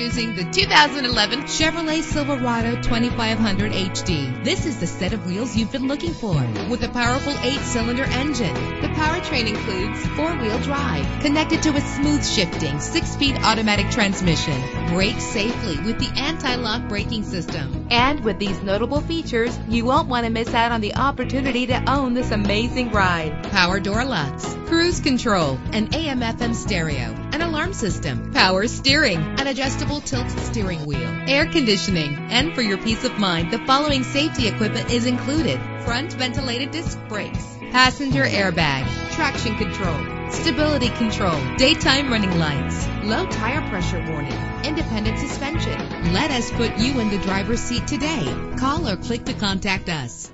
Introducing the 2011 Chevrolet Silverado 2500HD. This is the set of wheels you've been looking for, with a powerful 8-cylinder engine. The powertrain includes 4-wheel drive, connected to a smooth shifting 6-speed automatic transmission. Brake safely with the anti-lock braking system. And with these notable features, you won't want to miss out on the opportunity to own this amazing ride. Power door locks, cruise control, an AM/FM stereo, an alarm system, power steering, an adjustable tilt steering wheel, air conditioning, and for your peace of mind, the following safety equipment is included: front ventilated disc brakes, passenger airbag, traction control, stability control, daytime running lights, low tire pressure warning, independent suspension. Let us put you in the driver's seat today. Call or click to contact us.